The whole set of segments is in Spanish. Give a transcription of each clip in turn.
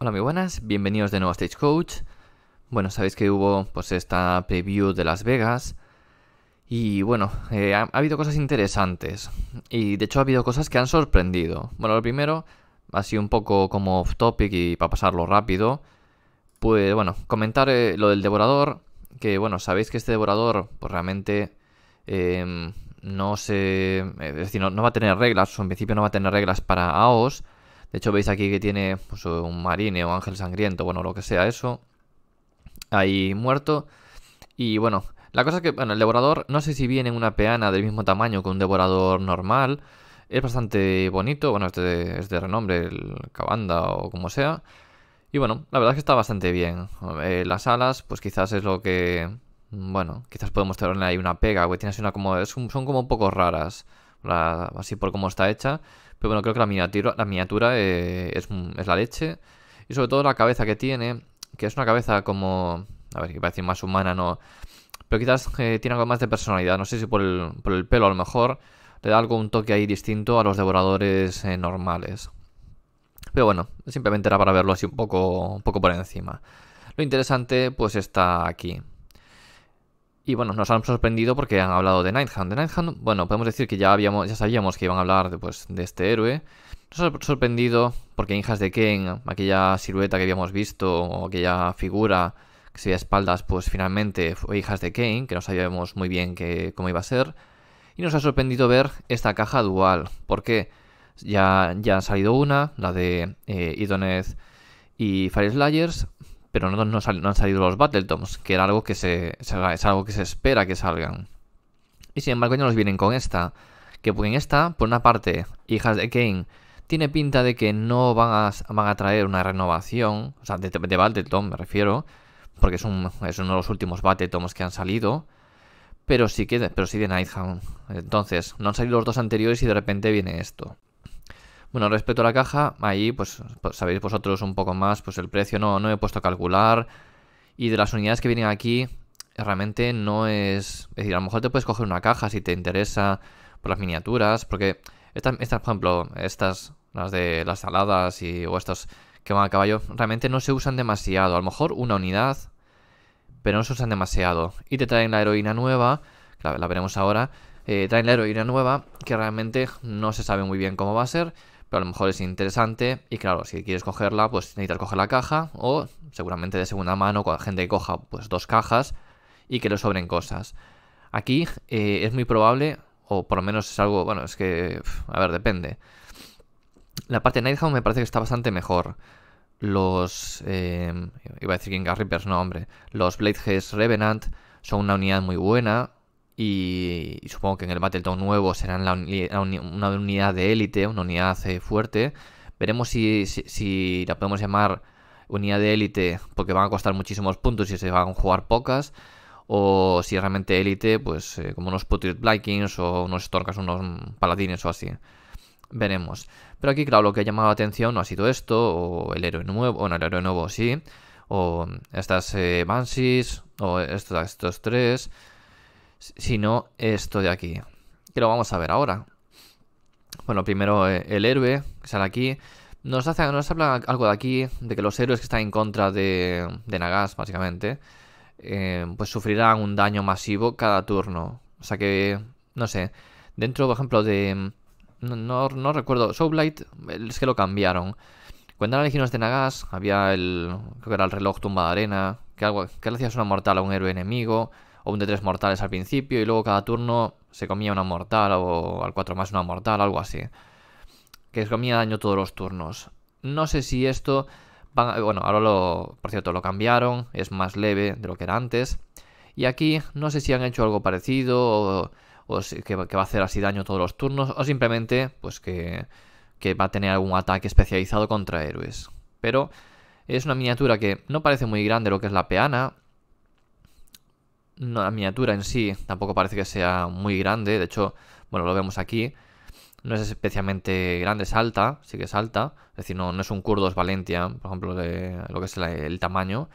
Hola, muy buenas, bienvenidos de nuevo a Stagecoach. Bueno, sabéis que hubo pues esta preview de Las Vegas. Y bueno, ha habido cosas interesantes. Y de hecho ha habido cosas que han sorprendido. Bueno, lo primero, así un poco como off topic y para pasarlo rápido, pues bueno, comentar lo del devorador. Que bueno, sabéis que este devorador pues realmente no se... Es decir, no va a tener reglas, o en principio no va a tener reglas para AOS. De hecho veis aquí que tiene pues un marine o ángel sangriento, bueno, lo que sea eso, ahí muerto. Y bueno, la cosa es que, bueno, el devorador, no sé si viene en una peana del mismo tamaño que un devorador normal. Es bastante bonito, bueno, este es de renombre, el Cabanda o como sea. Y bueno, la verdad es que está bastante bien. Las alas, pues quizás es lo que... Bueno, quizás podemos tenerle ahí una pega, güey, tiene así una como... son como un poco raras, así por cómo está hecha. Pero bueno, creo que la miniatura es la leche. Y sobre todo la cabeza que tiene, que es una cabeza como... A ver, iba a decir más humana, no... Pero quizás tiene algo más de personalidad, no sé si por el pelo a lo mejor. Le da algo, un toque ahí distinto a los devoradores normales. Pero bueno, simplemente era para verlo así un poco por encima. Lo interesante pues está aquí. Y bueno, nos han sorprendido porque han hablado de Nighthaunt. De Nighthaunt, bueno, podemos decir que ya sabíamos que iban a hablar de este héroe. Nos ha sorprendido porque en Hijas de Khaine, aquella silueta que habíamos visto, o aquella figura que se veía a espaldas, pues finalmente fue Hijas de Khaine, que no sabíamos muy bien cómo iba a ser. Y nos ha sorprendido ver esta caja dual, porque ya ha salido una, la de Idoneth y Fire Slayers, pero no han salido los Battletoms, que era algo que es algo que se espera que salgan. Y sin embargo ya nos vienen con esta, que en esta, por una parte, Hijas de Khaine tiene pinta de que no van a traer una renovación, o sea, de Battletom me refiero, porque es uno de los últimos Battletoms que han salido, pero sí de Nighthaunt. Entonces, no han salido los dos anteriores y de repente viene esto. Bueno, respecto a la caja, ahí pues sabéis vosotros un poco más, pues el precio no me he puesto a calcular. Y de las unidades que vienen aquí, realmente no es... Es decir, a lo mejor te puedes coger una caja si te interesa por las miniaturas, porque estas por ejemplo, estas, las de las saladas o estas que van a caballo, realmente no se usan demasiado. A lo mejor una unidad, pero no se usan demasiado. Y te traen la heroína nueva, la veremos ahora. Traen la heroína nueva, que realmente no se sabe muy bien cómo va a ser, pero a lo mejor es interesante. Y claro, si quieres cogerla, pues necesitas coger la caja, o seguramente de segunda mano, con la gente que coja pues dos cajas y que le sobren cosas. Aquí es muy probable, o por lo menos es algo, bueno, es que, a ver, depende. La parte de Nighthaunt me parece que está bastante mejor. Los, iba a decir Grimgar Reapers, no hombre, los Bladeheads Revenant son una unidad muy buena. Y supongo que en el Battletome nuevo serán una unidad de élite, una unidad fuerte. Veremos si la podemos llamar unidad de élite porque van a costar muchísimos puntos y se van a jugar pocas. O si realmente élite, pues como unos Putrid Vikings o unos Storkas, unos paladines o así. Veremos. Pero aquí, claro, lo que ha llamado la atención no ha sido esto, o el héroe nuevo, bueno, el héroe nuevo sí, o estas Banshees, o estos tres... sino esto de aquí, que lo vamos a ver ahora. Bueno, primero el héroe que sale aquí. Nos habla algo de aquí, de que los héroes que están en contra de Nagash, básicamente, pues sufrirán un daño masivo cada turno. O sea que, no sé, dentro, por ejemplo, de... No recuerdo, Soulblight, es que lo cambiaron. Cuando eran Legiones de Nagash, había creo que era el reloj tumba de arena, que le hacías una mortal a un héroe enemigo, o un de 3 mortales al principio, y luego cada turno se comía una mortal, o al 4 más una mortal, algo así. Que se comía daño todos los turnos. No sé si esto... Bueno, ahora por cierto, lo cambiaron, es más leve de lo que era antes. Y aquí no sé si han hecho algo parecido, o que va a hacer así daño todos los turnos, o simplemente pues que va a tener algún ataque especializado contra héroes. Pero es una miniatura que no parece muy grande lo que es la peana. No, la miniatura en sí tampoco parece que sea muy grande. De hecho, bueno, lo vemos aquí. No es especialmente grande, es alta. Sí que es alta. Es decir, no es un Kurdos Valentia, por ejemplo, de lo que es el tamaño.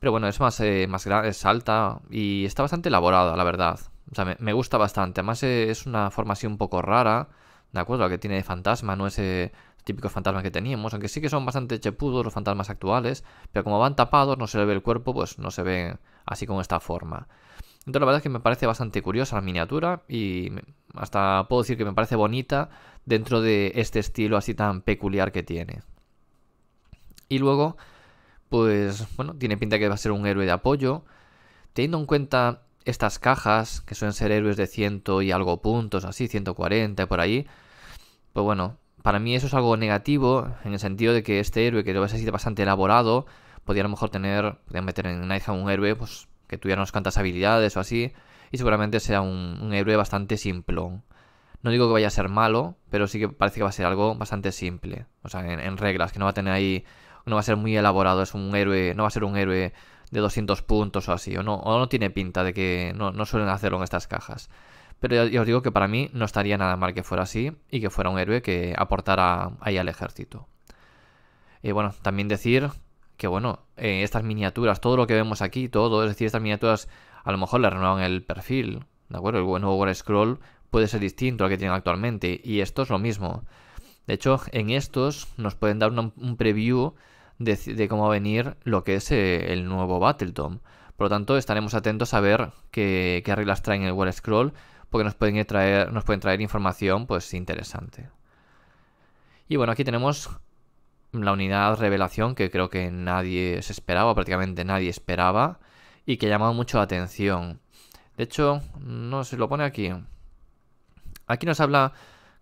Pero bueno, es más grande, es alta. Y está bastante elaborada, la verdad. O sea, me gusta bastante. Además, es una forma así un poco rara. ¿De acuerdo? La que tiene de fantasma. No es típicos fantasmas que teníamos, aunque sí que son bastante chepudos los fantasmas actuales, pero como van tapados, no se le ve el cuerpo, pues no se ven así con esta forma. Entonces la verdad es que me parece bastante curiosa la miniatura y hasta puedo decir que me parece bonita dentro de este estilo así tan peculiar que tiene. Y luego, pues bueno, tiene pinta que va a ser un héroe de apoyo. Teniendo en cuenta estas cajas, que suelen ser héroes de 100 y algo puntos, así, 140 por ahí, pues bueno, para mí eso es algo negativo, en el sentido de que este héroe, que lo ves así bastante elaborado, podría a lo mejor tener, podrían meter en Nighthaunt un héroe pues que tuviera unas cuantas habilidades o así, y seguramente sea un héroe bastante simplón. No digo que vaya a ser malo, pero sí que parece que va a ser algo bastante simple, o sea, en reglas, que no va a tener ahí, no va a ser muy elaborado, es un héroe, no va a ser un héroe de 200 puntos o así, o no tiene pinta de que no suelen hacerlo en estas cajas. Pero ya os digo que para mí no estaría nada mal que fuera así y que fuera un héroe que aportara ahí al ejército. Y bueno, también decir que bueno, estas miniaturas, todo lo que vemos aquí, todo, es decir, estas miniaturas a lo mejor le renuevan el perfil, ¿de acuerdo? El nuevo War Scroll puede ser distinto al que tienen actualmente y esto es lo mismo. De hecho, en estos nos pueden dar un preview de cómo va a venir lo que es el nuevo Battletom. Por lo tanto, estaremos atentos a ver qué reglas traen el War Scroll, porque nos pueden traer información pues interesante. Y bueno, aquí tenemos la unidad revelación que creo que nadie se esperaba, prácticamente nadie esperaba, y que ha llamado mucho la atención. De hecho, no se lo pone aquí. Aquí nos habla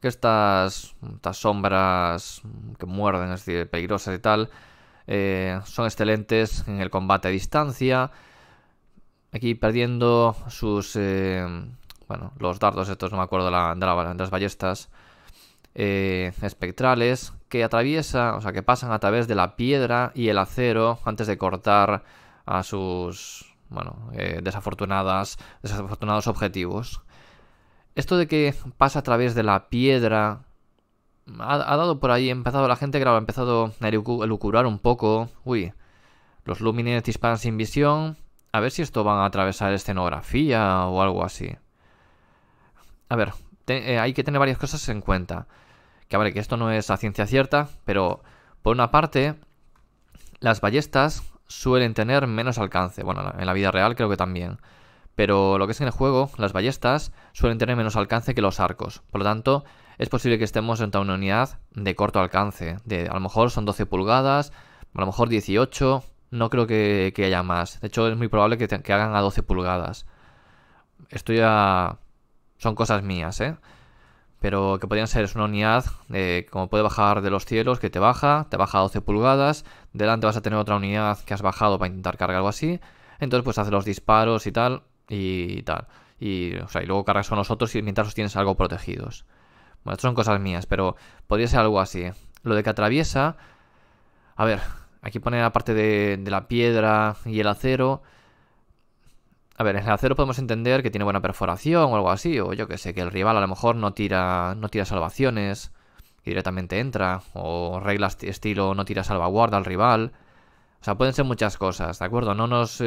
que estas sombras que muerden, es decir, peligrosas y tal, son excelentes en el combate a distancia. Aquí perdiendo sus... bueno, los dardos estos, no me acuerdo de las ballestas espectrales, que atraviesan, o sea, que pasan a través de la piedra y el acero antes de cortar a sus, bueno, desafortunados objetivos. Esto de que pasa a través de la piedra ha dado por ahí, empezado la gente, claro, ha empezado a elucubrar un poco. Uy, los Lumines disparan sin visión, a ver si esto van a atravesar escenografía o algo así. A ver, hay que tener varias cosas en cuenta. Que a ver, que esto no es a ciencia cierta, pero por una parte, las ballestas suelen tener menos alcance. Bueno, en la vida real creo que también. Pero lo que es en el juego, las ballestas suelen tener menos alcance que los arcos. Por lo tanto, es posible que estemos ante una unidad de corto alcance. A lo mejor son 12 pulgadas, a lo mejor 18, no creo que haya más. De hecho, es muy probable que hagan a 12 pulgadas. Estoy a... Son cosas mías, ¿eh? Pero que podrían ser, es una unidad, como puede bajar de los cielos, que te baja a 12 pulgadas, delante vas a tener otra unidad que has bajado para intentar cargar algo así, entonces pues hace los disparos y tal, o sea, y luego cargas con los otros y mientras los tienes algo protegidos. Bueno, esto son cosas mías, pero podría ser algo así. Lo de que atraviesa, a ver, aquí pone la parte de la piedra y el acero. A ver, en el acero podemos entender que tiene buena perforación o algo así, o yo que sé, que el rival a lo mejor no tira salvaciones, que directamente entra, o reglas estilo no tira salvaguarda al rival. O sea, pueden ser muchas cosas, ¿de acuerdo? No nos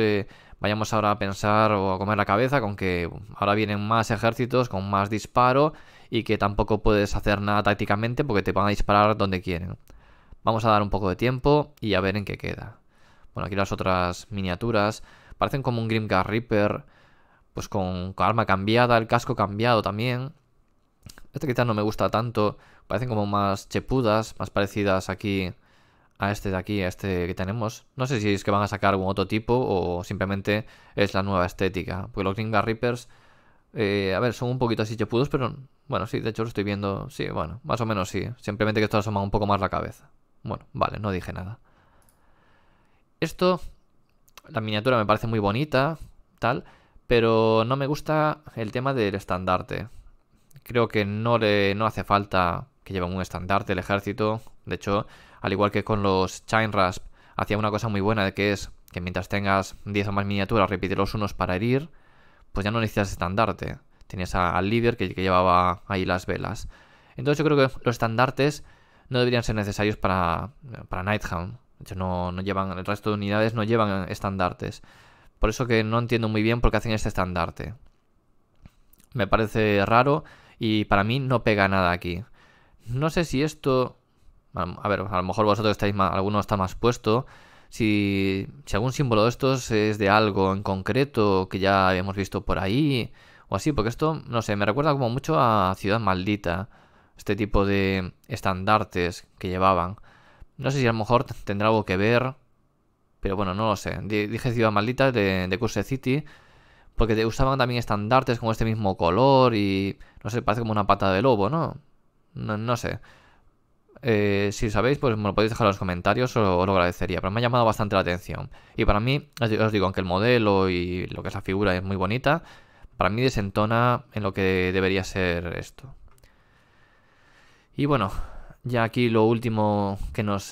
vayamos ahora a pensar o a comer la cabeza con que ahora vienen más ejércitos con más disparo y que tampoco puedes hacer nada tácticamente porque te van a disparar donde quieren. Vamos a dar un poco de tiempo y a ver en qué queda. Bueno, aquí las otras miniaturas parecen como un Grimgar Reaper, pues con arma cambiada, el casco cambiado también. Este quizás no me gusta tanto, parecen como más chepudas, más parecidas aquí a este de aquí, a este que tenemos. No sé si es que van a sacar algún otro tipo o simplemente es la nueva estética, porque los Grimgar Reapers, a ver, son un poquito así chepudos, pero bueno, sí, de hecho lo estoy viendo, sí, bueno, más o menos sí, simplemente que esto asoma un poco más la cabeza. Bueno, vale, no dije nada. Esto... La miniatura me parece muy bonita, tal, pero no me gusta el tema del estandarte. Creo que no hace falta que lleven un estandarte el ejército. De hecho, al igual que con los Chainrasp, hacía una cosa muy buena de que es que mientras tengas 10 o más miniaturas, repite los unos para herir, pues ya no necesitas estandarte. Tenías al líder que llevaba ahí las velas. Entonces yo creo que los estandartes no deberían ser necesarios para Nighthaunt. De hecho, no llevan, el resto de unidades no llevan estandartes. Por eso que no entiendo muy bien por qué hacen este estandarte. Me parece raro y para mí no pega nada aquí. No sé si esto A ver, a lo mejor vosotros estáis más, alguno está más puesto. Si algún símbolo de estos es de algo en concreto que ya habíamos visto por ahí o así, porque esto, no sé, me recuerda como mucho a Ciudad Maldita, este tipo de estandartes que llevaban. No sé si a lo mejor tendrá algo que ver, pero bueno, no lo sé. Dije Ciudad Maldita de Curse City, porque usaban también estandartes como este mismo color y, no sé, parece como una pata de lobo, ¿no? No sé. Si sabéis, pues me lo podéis dejar en los comentarios, os lo agradecería, pero me ha llamado bastante la atención. Y para mí, os digo, aunque el modelo y lo que es la figura es muy bonita, para mí desentona en lo que debería ser esto. Y bueno, ya aquí lo último que nos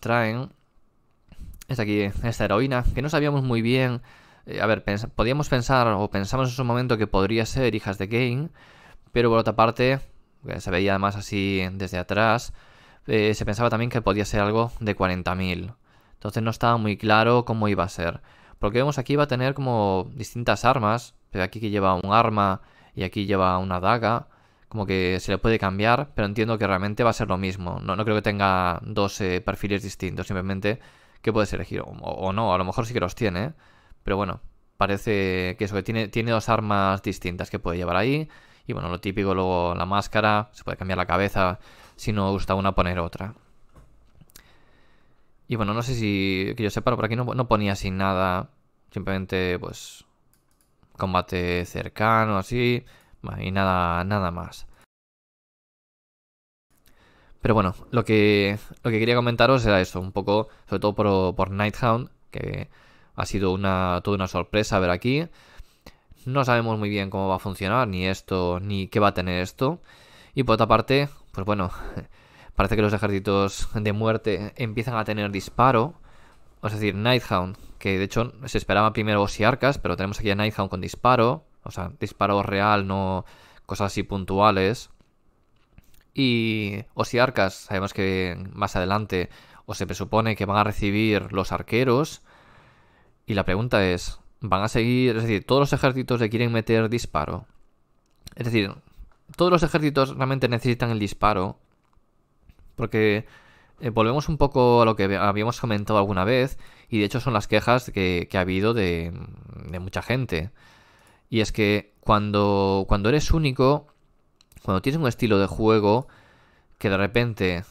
traen es aquí esta heroína, que no sabíamos muy bien. A ver, podíamos pensar, o pensamos en su momento, que podría ser Hijas de Khaine, pero por otra parte, que se veía además así desde atrás, se pensaba también que podía ser algo de 40.000. Entonces no estaba muy claro cómo iba a ser. Porque vemos aquí va a tener como distintas armas, pero aquí que lleva un arma y aquí lleva una daga, como que se le puede cambiar, pero entiendo que realmente va a ser lo mismo. No creo que tenga dos perfiles distintos, simplemente que puedes elegir. O no, a lo mejor sí que los tiene, pero bueno, parece que eso, que tiene dos armas distintas que puede llevar ahí. Y bueno, lo típico, luego la máscara, se puede cambiar la cabeza, si no gusta una poner otra. Y bueno, no sé si, que yo sepa, por aquí no ponía así nada, simplemente pues combate cercano, así, y nada más. Pero bueno, lo que quería comentaros era eso, un poco, sobre todo por Nighthaunt, que ha sido toda una sorpresa ver aquí. No sabemos muy bien cómo va a funcionar, ni esto, ni qué va a tener esto. Y por otra parte, pues bueno, parece que los ejércitos de muerte empiezan a tener disparo. Es decir, Nighthaunt, que de hecho se esperaba primero Osiarcas, pero tenemos aquí a Nighthaunt con disparo. O sea, disparo real, no cosas así puntuales. Y Osiarcas, sabemos que más adelante, o se presupone que van a recibir los arqueros. Y la pregunta es, van a seguir, es decir, todos los ejércitos le quieren meter disparo. Es decir, todos los ejércitos realmente necesitan el disparo. Porque volvemos un poco a lo que habíamos comentado alguna vez. Y de hecho son las quejas que ha habido de mucha gente. Y es que cuando eres único, cuando tienes un estilo de juego que de repente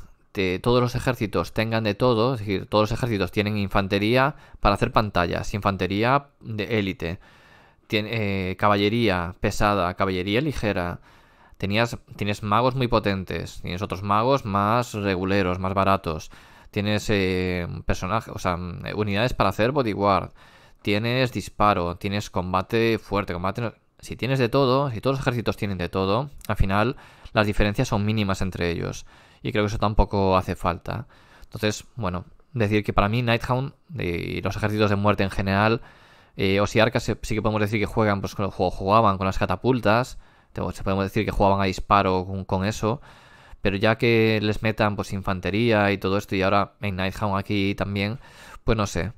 todos los ejércitos tengan de todo, es decir, todos los ejércitos tienen infantería para hacer pantallas, infantería de élite, caballería pesada, caballería ligera, tienes magos muy potentes, tienes otros magos más reguleros, más baratos, tienes personajes, o sea, unidades para hacer bodyguard, tienes disparo, tienes combate fuerte, combate. Si tienes de todo, si todos los ejércitos tienen de todo, al final las diferencias son mínimas entre ellos. Y creo que eso tampoco hace falta. Entonces, bueno, decir que para mí Nighthaunt y los ejércitos de muerte en general, Osiarcas sí que podemos decir que juegan, pues jugaban con las catapultas, podemos decir que jugaban a disparo con eso, pero ya que les metan pues infantería y todo esto, y ahora en Nighthaunt aquí también, pues no sé,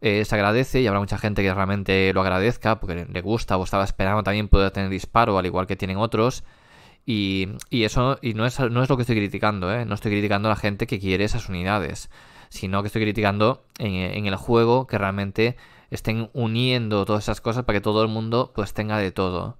se agradece y habrá mucha gente que realmente lo agradezca porque le gusta o estaba esperando también poder tener disparo al igual que tienen otros. Y eso no es lo que estoy criticando, ¿eh? No estoy criticando a la gente que quiere esas unidades, sino que estoy criticando en el juego que realmente estén uniendo todas esas cosas para que todo el mundo pues tenga de todo.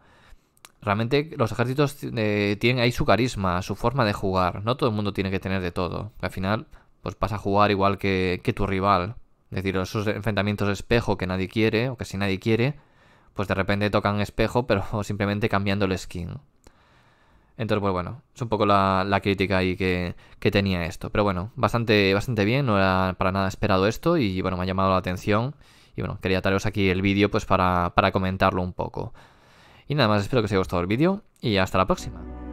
Realmente los ejércitos tienen ahí su carisma, su forma de jugar. No todo el mundo tiene que tener de todo. Al final pues vas a jugar igual que tu rival. Es decir, esos enfrentamientos de espejo que nadie quiere o que si nadie quiere, pues de repente tocan espejo pero simplemente cambiando el skin. Entonces, pues bueno, es un poco la crítica ahí que tenía esto. Pero bueno, bastante bien, no era para nada esperado esto y bueno, me ha llamado la atención. Y bueno, quería traeros aquí el vídeo pues para comentarlo un poco. Y nada más, espero que os haya gustado el vídeo y hasta la próxima.